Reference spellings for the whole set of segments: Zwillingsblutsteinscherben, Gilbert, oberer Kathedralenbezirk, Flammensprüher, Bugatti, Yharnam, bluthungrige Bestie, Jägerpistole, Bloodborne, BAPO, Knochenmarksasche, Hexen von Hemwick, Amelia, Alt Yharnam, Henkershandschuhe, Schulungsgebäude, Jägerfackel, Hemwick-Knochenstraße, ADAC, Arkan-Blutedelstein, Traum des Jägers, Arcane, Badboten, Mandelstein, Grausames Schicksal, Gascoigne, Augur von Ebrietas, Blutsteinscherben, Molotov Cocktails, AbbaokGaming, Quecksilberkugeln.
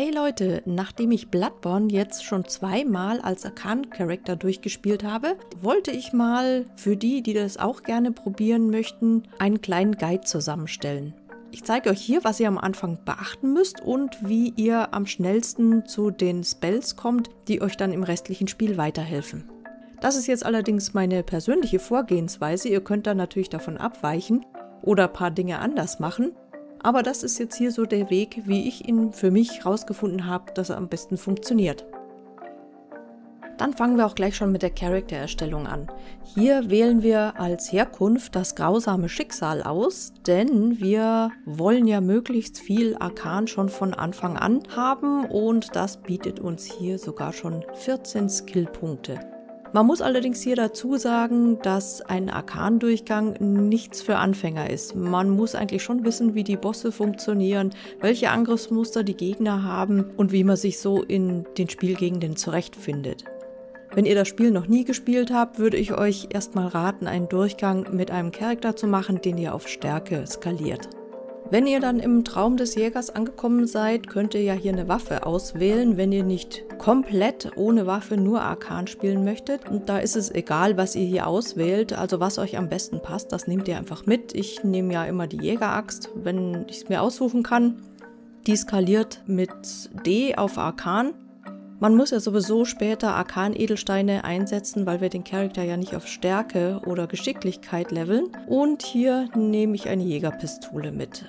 Hey Leute, nachdem ich Bloodborne jetzt schon zweimal als Arkan-Charakter durchgespielt habe, wollte ich mal für die, die das auch gerne probieren möchten, einen kleinen Guide zusammenstellen. Ich zeige euch hier, was ihr am Anfang beachten müsst und wie ihr am schnellsten zu den Spells kommt, die euch dann im restlichen Spiel weiterhelfen. Das ist jetzt allerdings meine persönliche Vorgehensweise, ihr könnt da natürlich davon abweichen oder ein paar Dinge anders machen. Aber das ist jetzt hier so der Weg, wie ich ihn für mich rausgefunden habe, dass er am besten funktioniert. Dann fangen wir auch gleich schon mit der Charaktererstellung an. Hier wählen wir als Herkunft das grausame Schicksal aus, denn wir wollen ja möglichst viel Arkan schon von Anfang an haben und das bietet uns hier sogar schon 14 Skillpunkte. Man muss allerdings hier dazu sagen, dass ein Arkan-Durchgang nichts für Anfänger ist. Man muss eigentlich schon wissen, wie die Bosse funktionieren, welche Angriffsmuster die Gegner haben und wie man sich so in den Spielgegenden zurechtfindet. Wenn ihr das Spiel noch nie gespielt habt, würde ich euch erstmal raten, einen Durchgang mit einem Charakter zu machen, den ihr auf Stärke skaliert. Wenn ihr dann im Traum des Jägers angekommen seid, könnt ihr ja hier eine Waffe auswählen, wenn ihr nicht komplett ohne Waffe nur Arkan spielen möchtet. Und da ist es egal, was ihr hier auswählt, also was euch am besten passt, das nehmt ihr einfach mit. Ich nehme ja immer die Jägeraxt, wenn ich es mir aussuchen kann. Die skaliert mit D auf Arkan. Man muss ja sowieso später Arkan-Edelsteine einsetzen, weil wir den Charakter ja nicht auf Stärke oder Geschicklichkeit leveln. Und hier nehme ich eine Jägerpistole mit.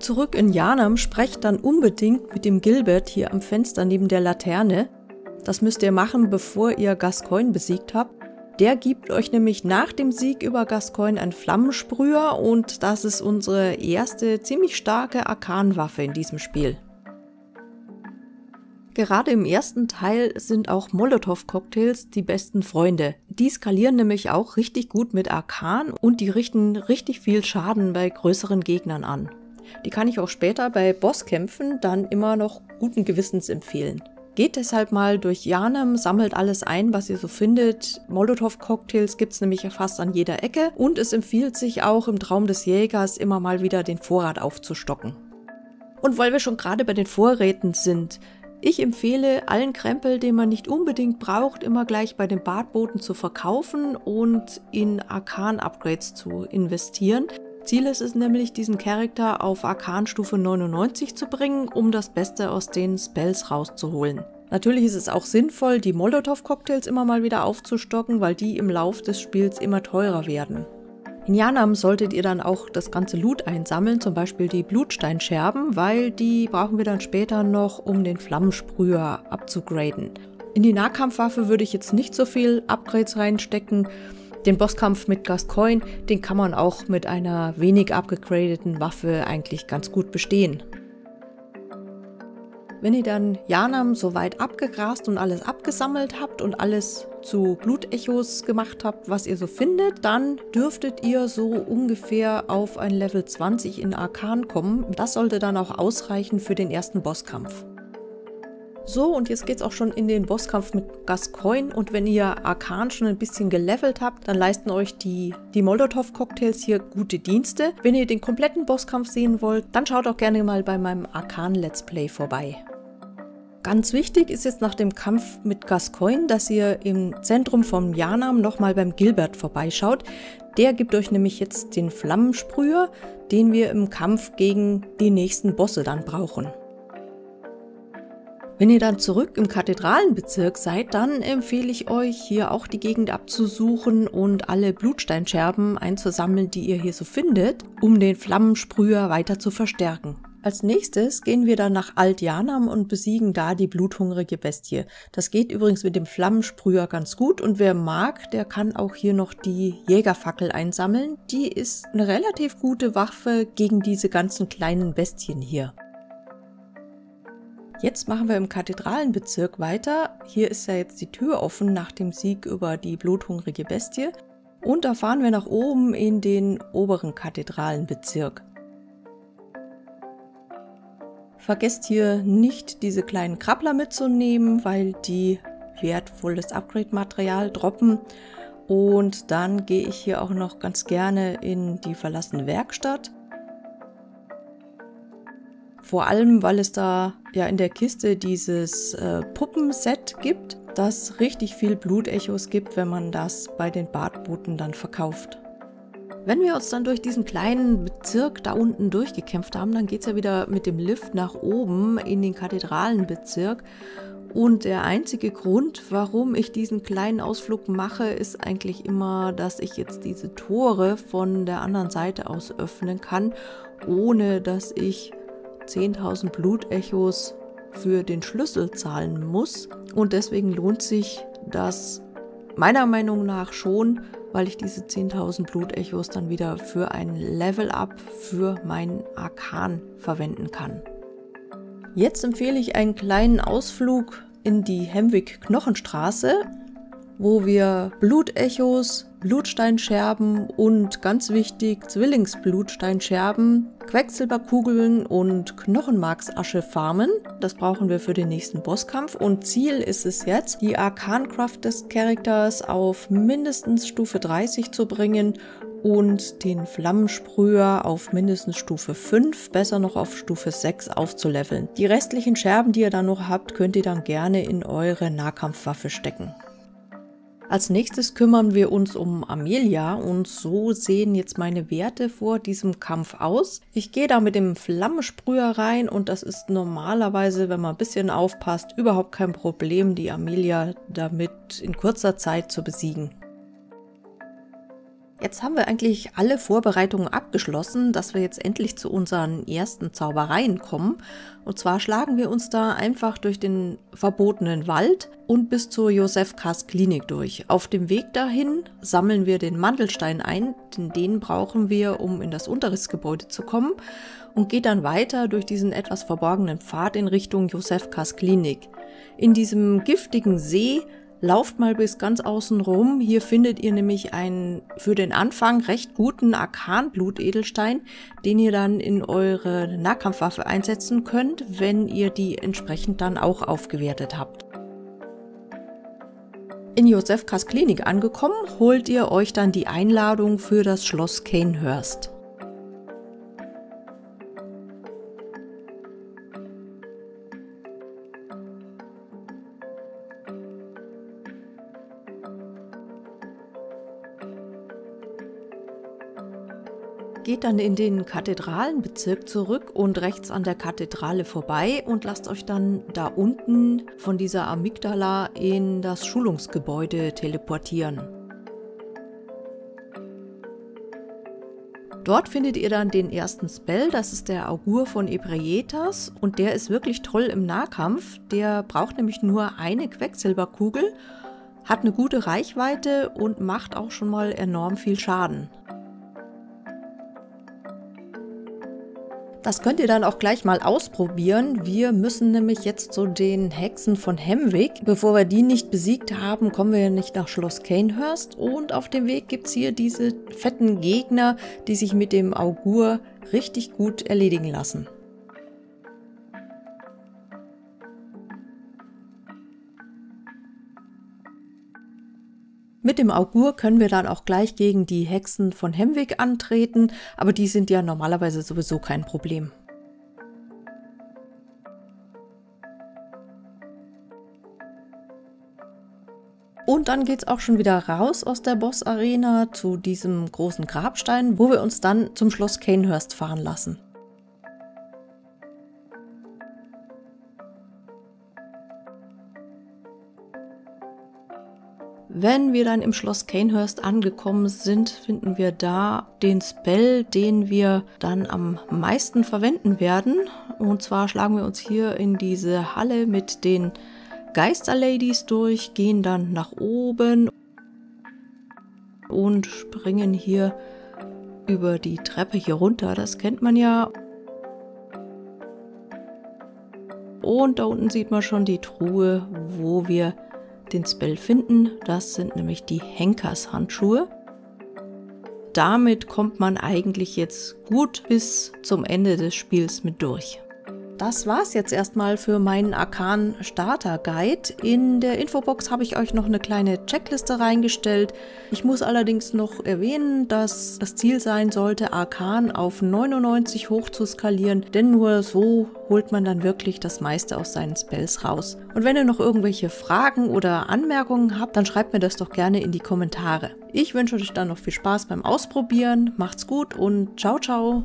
Zurück in Yharnam, sprecht dann unbedingt mit dem Gilbert hier am Fenster neben der Laterne. Das müsst ihr machen, bevor ihr Gascoigne besiegt habt. Der gibt euch nämlich nach dem Sieg über Gascoigne einen Flammensprüher und das ist unsere erste ziemlich starke Arkan-Waffe in diesem Spiel. Gerade im ersten Teil sind auch Molotov Cocktails die besten Freunde. Die skalieren nämlich auch richtig gut mit Arkan und die richten richtig viel Schaden bei größeren Gegnern an. Die kann ich auch später bei Bosskämpfen dann immer noch guten Gewissens empfehlen. Geht deshalb mal durch Yharnam, sammelt alles ein, was ihr so findet. Molotow-Cocktails gibt es nämlich fast an jeder Ecke und es empfiehlt sich auch im Traum des Jägers immer mal wieder den Vorrat aufzustocken. Und weil wir schon gerade bei den Vorräten sind, ich empfehle, allen Krempel, den man nicht unbedingt braucht, immer gleich bei den Badboten zu verkaufen und in Arkan-Upgrades zu investieren. Ziel ist es nämlich, diesen Charakter auf Arkan-Stufe 99 zu bringen, um das Beste aus den Spells rauszuholen. Natürlich ist es auch sinnvoll, die Molotov-Cocktails immer mal wieder aufzustocken, weil die im Lauf des Spiels immer teurer werden. In Yharnam solltet ihr dann auch das ganze Loot einsammeln, zum Beispiel die Blutsteinscherben, weil die brauchen wir dann später noch, um den Flammensprüher abzugraden. In die Nahkampfwaffe würde ich jetzt nicht so viel Upgrades reinstecken. Den Bosskampf mit Gascoigne, den kann man auch mit einer wenig abgegradeten Waffe eigentlich ganz gut bestehen. Wenn ihr dann Yharnam soweit abgegrast und alles abgesammelt habt und alles zu Blutechos gemacht habt, was ihr so findet, dann dürftet ihr so ungefähr auf ein Level 20 in Arkan kommen. Das sollte dann auch ausreichen für den ersten Bosskampf. So, und jetzt geht's auch schon in den Bosskampf mit Gascoigne und wenn ihr Arkan schon ein bisschen gelevelt habt, dann leisten euch die Molotov-Cocktails hier gute Dienste. Wenn ihr den kompletten Bosskampf sehen wollt, dann schaut auch gerne mal bei meinem Arkan-Let's Play vorbei. Ganz wichtig ist jetzt nach dem Kampf mit Gascoigne, dass ihr im Zentrum von Yharnam nochmal beim Gilbert vorbeischaut. Der gibt euch nämlich jetzt den Flammensprüher, den wir im Kampf gegen die nächsten Bosse dann brauchen. Wenn ihr dann zurück im Kathedralenbezirk seid, dann empfehle ich euch, hier auch die Gegend abzusuchen und alle Blutsteinscherben einzusammeln, die ihr hier so findet, um den Flammensprüher weiter zu verstärken. Als nächstes gehen wir dann nach Alt Yharnam und besiegen da die bluthungrige Bestie. Das geht übrigens mit dem Flammensprüher ganz gut und wer mag, der kann auch hier noch die Jägerfackel einsammeln. Die ist eine relativ gute Waffe gegen diese ganzen kleinen Bestien hier. Jetzt machen wir im Kathedralenbezirk weiter. Hier ist ja jetzt die Tür offen nach dem Sieg über die bluthungrige Bestie. Und da fahren wir nach oben in den oberen Kathedralenbezirk. Vergesst hier nicht, diese kleinen Krabbler mitzunehmen, weil die wertvolles Upgrade-Material droppen. Und dann gehe ich hier auch noch ganz gerne in die verlassene Werkstatt. Vor allem, weil es da ja in der Kiste dieses Puppenset gibt, das richtig viel Blutechos gibt, wenn man das bei den Badboten dann verkauft. Wenn wir uns dann durch diesen kleinen Bezirk da unten durchgekämpft haben, dann geht es ja wieder mit dem Lift nach oben in den Kathedralenbezirk. Und der einzige Grund, warum ich diesen kleinen Ausflug mache, ist eigentlich immer, dass ich jetzt diese Tore von der anderen Seite aus öffnen kann, ohne dass ich 10.000 Blutechos für den Schlüssel zahlen muss. Und deswegen lohnt sich das meiner Meinung nach schon, weil ich diese 10.000 Blutechos dann wieder für ein Level-Up für meinen Arkan verwenden kann. Jetzt empfehle ich einen kleinen Ausflug in die Hemwick-Knochenstraße, wo wir Blutechos, Blutsteinscherben und ganz wichtig Zwillingsblutsteinscherben, Quecksilberkugeln und Knochenmarksasche farmen. Das brauchen wir für den nächsten Bosskampf und Ziel ist es jetzt, die Arkan-Craft des Charakters auf mindestens Stufe 30 zu bringen und den Flammensprüher auf mindestens Stufe 5, besser noch auf Stufe 6 aufzuleveln. Die restlichen Scherben, die ihr dann noch habt, könnt ihr dann gerne in eure Nahkampfwaffe stecken. Als nächstes kümmern wir uns um Amelia und so sehen jetzt meine Werte vor diesem Kampf aus. Ich gehe da mit dem Flammensprüher rein und das ist normalerweise, wenn man ein bisschen aufpasst, überhaupt kein Problem, die Amelia damit in kurzer Zeit zu besiegen. Jetzt haben wir eigentlich alle Vorbereitungen abgeschlossen, dass wir jetzt endlich zu unseren ersten Zaubereien kommen. Und zwar schlagen wir uns da einfach durch den verbotenen Wald und bis zur Josefkas Klinik durch. Auf dem Weg dahin sammeln wir den Mandelstein ein, denn den brauchen wir, um in das Unterrichtsgebäude zu kommen. Und geht dann weiter durch diesen etwas verborgenen Pfad in Richtung Josefkas Klinik. In diesem giftigen See lauft mal bis ganz außen rum, hier findet ihr nämlich einen für den Anfang recht guten Arkan-Blutedelstein, den ihr dann in eure Nahkampfwaffe einsetzen könnt, wenn ihr die entsprechend dann auch aufgewertet habt. In Josefkas Klinik angekommen, holt ihr euch dann die Einladung für das Schloss Cainhurst. Geht dann in den Kathedralenbezirk zurück und rechts an der Kathedrale vorbei und lasst euch dann da unten von dieser Amygdala in das Schulungsgebäude teleportieren. Dort findet ihr dann den ersten Spell, das ist der Augur von Ebrietas und der ist wirklich toll im Nahkampf. Der braucht nämlich nur eine Quecksilberkugel, hat eine gute Reichweite und macht auch schon mal enorm viel Schaden. Das könnt ihr dann auch gleich mal ausprobieren. Wir müssen nämlich jetzt zu den Hexen von Hemwick. Bevor wir die nicht besiegt haben, kommen wir ja nicht nach Schloss Cainhurst. Und auf dem Weg gibt es hier diese fetten Gegner, die sich mit dem Augur richtig gut erledigen lassen. Mit dem Augur können wir dann auch gleich gegen die Hexen von Hemwick antreten, aber die sind ja normalerweise sowieso kein Problem. Und dann geht's auch schon wieder raus aus der Boss-Arena zu diesem großen Grabstein, wo wir uns dann zum Schloss Cainhurst fahren lassen. Wenn wir dann im Schloss Cainhurst angekommen sind, finden wir da den Spell, den wir dann am meisten verwenden werden. Und zwar schlagen wir uns hier in diese Halle mit den Geisterladies durch, gehen dann nach oben und springen hier über die Treppe hier runter. Das kennt man ja. Und da unten sieht man schon die Truhe, wo wir den Spell finden. Das sind nämlich die Henkershandschuhe. Damit kommt man eigentlich jetzt gut bis zum Ende des Spiels mit durch. Das war's jetzt erstmal für meinen Arkan Starter Guide. In der Infobox habe ich euch noch eine kleine Checkliste reingestellt. Ich muss allerdings noch erwähnen, dass das Ziel sein sollte, Arkan auf 99 hoch zu skalieren, denn nur so holt man dann wirklich das meiste aus seinen Spells raus. Und wenn ihr noch irgendwelche Fragen oder Anmerkungen habt, dann schreibt mir das doch gerne in die Kommentare. Ich wünsche euch dann noch viel Spaß beim Ausprobieren, macht's gut und ciao ciao!